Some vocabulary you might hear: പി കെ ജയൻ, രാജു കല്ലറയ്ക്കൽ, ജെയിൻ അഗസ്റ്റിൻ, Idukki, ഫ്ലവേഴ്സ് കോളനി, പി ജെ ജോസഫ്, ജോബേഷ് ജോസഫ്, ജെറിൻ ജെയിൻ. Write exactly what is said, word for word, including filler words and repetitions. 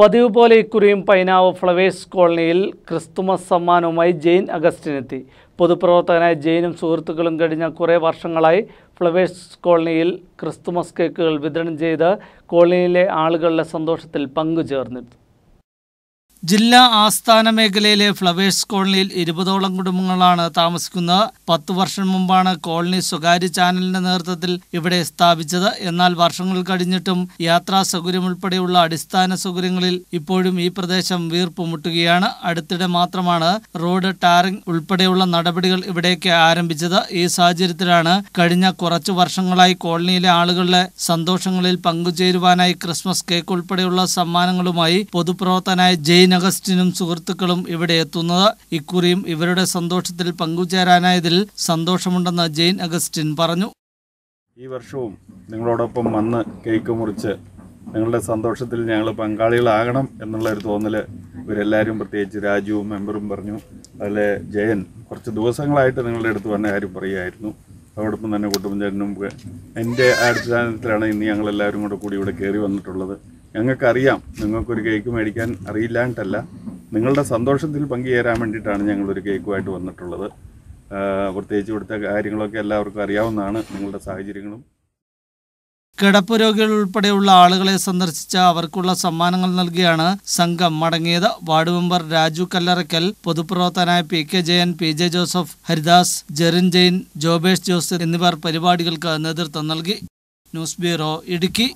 പതിവ് പോലെ ഇക്കുറിയും പൈനാവ് ഫ്ലവേഴ്സ് കോളനിയിൽ ക്രിസ്തുമസ് സമ്മാനവുമായി ജെയിൻ അഗസ്റ്റിനെത്തി. പൊതുപ്രവർത്തകനായ ജെയിനും സുഹൃത്തുക്കളും കഴിഞ്ഞ കുറേ വർഷങ്ങളായി ഫ്ലവേഴ്സ് കോളനിയിൽ ക്രിസ്തുമസ് കേക്കുകൾ വിതരണം ചെയ്ത് കോളനിയിലെ ആളുകളുടെ സന്തോഷത്തിൽ പങ്കുചേർന്നിരുന്നു. ജില്ലാ ആസ്ഥാന മേഖലയിലെ ഫ്ലവേഴ്സ് കോളനിയിൽ ഇരുപതോളം കുടുംബങ്ങളാണ് താമസിക്കുന്നത്. പത്തു വർഷം മുമ്പാണ് കോളനി സ്വകാര്യ ചാനലിന്റെ നേതൃത്വത്തിൽ ഇവിടെ സ്ഥാപിച്ചത്. എന്നാൽ വർഷങ്ങൾ കഴിഞ്ഞിട്ടും യാത്രാ സൗകര്യം ഉൾപ്പെടെയുള്ള അടിസ്ഥാന സൗകര്യങ്ങളിൽ ഇപ്പോഴും ഈ പ്രദേശം വീർപ്പുമുട്ടുകയാണ്. അടുത്തിടെ മാത്രമാണ് റോഡ് ടാറിംഗ് ഉൾപ്പെടെയുള്ള നടപടികൾ ഇവിടേക്ക് ആരംഭിച്ചത്. ഈ സാഹചര്യത്തിലാണ് കഴിഞ്ഞ കുറച്ചു വർഷങ്ങളായി കോളനിയിലെ ആളുകളുടെ സന്തോഷങ്ങളിൽ പങ്കുചേരുവാനായി ക്രിസ്മസ് കേക്ക് ഉൾപ്പെടെയുള്ള സമ്മാനങ്ങളുമായി പൊതുപ്രവർത്തകനായ ജെയിൻ അഗസ്റ്റിനും സുഹൃത്തുക്കളും ഇവിടെ എത്തുന്നത്. ഇക്കുറിയും ഇവരുടെ സന്തോഷത്തിൽ പങ്കുചേരാനായതിൽ സന്തോഷമുണ്ടെന്ന് ജെയിൻ അഗസ്റ്റിൻ പറഞ്ഞു. ഈ വർഷവും നിങ്ങളോടൊപ്പം വന്ന് കേക്ക് മുറിച്ച് നിങ്ങളുടെ സന്തോഷത്തിൽ ഞങ്ങൾ പങ്കാളികളാകണം എന്നുള്ളൊരു തോന്നൽ ഇവരെല്ലാവരും, പ്രത്യേകിച്ച് രാജുവും മെമ്പറും പറഞ്ഞു. അതിലെ ജയൻ കുറച്ച് ദിവസങ്ങളായിട്ട് നിങ്ങളുടെ അടുത്ത് വന്ന കാര്യം പറയുമായിരുന്നു. അതോടൊപ്പം തന്നെ കുട്ടുമ്പഞ്ചേട്ടനും എൻ്റെ അടിസ്ഥാനത്തിലാണ് ഇന്ന് ഞങ്ങളെല്ലാവരും കൂടെ കൂടി ഇവിടെ കയറി വന്നിട്ടുള്ളത്. ഞങ്ങൾക്കറിയാം, നിങ്ങൾക്കൊരു കേക്ക് മേടിക്കാൻ അറിയില്ലാണ്ടല്ല, നിങ്ങളുടെ സന്തോഷത്തിൽ പങ്കുചേരാൻ വേണ്ടിയിട്ടാണ് ഞങ്ങളൊരു കേക്കുമായിട്ട് വന്നിട്ടുള്ളത്. പ്രത്യേകിച്ച് ഇവിടുത്തെ കാര്യങ്ങളൊക്കെ എല്ലാവർക്കും അറിയാവുന്നതാണ്, നിങ്ങളുടെ സാഹചര്യങ്ങളും. കിടപ്പ് രോഗികൾ ഉൾപ്പെടെയുള്ള ആളുകളെ സന്ദർശിച്ച അവർക്കുള്ള സമ്മാനങ്ങൾ നൽകിയാണ് സംഘം മടങ്ങിയത്. വാർഡ് മെമ്പർ രാജു കല്ലറയ്ക്കൽ, പൊതുപ്രവർത്തകനായ പി കെ ജയൻ, പി ജെ ജോസഫ്, Haridas, ജെറിൻ ജെയിൻ, ജോബേഷ് ജോസഫ് എന്നിവർ പരിപാടികൾക്ക് നേതൃത്വം നൽകി. News bureau, Idukki.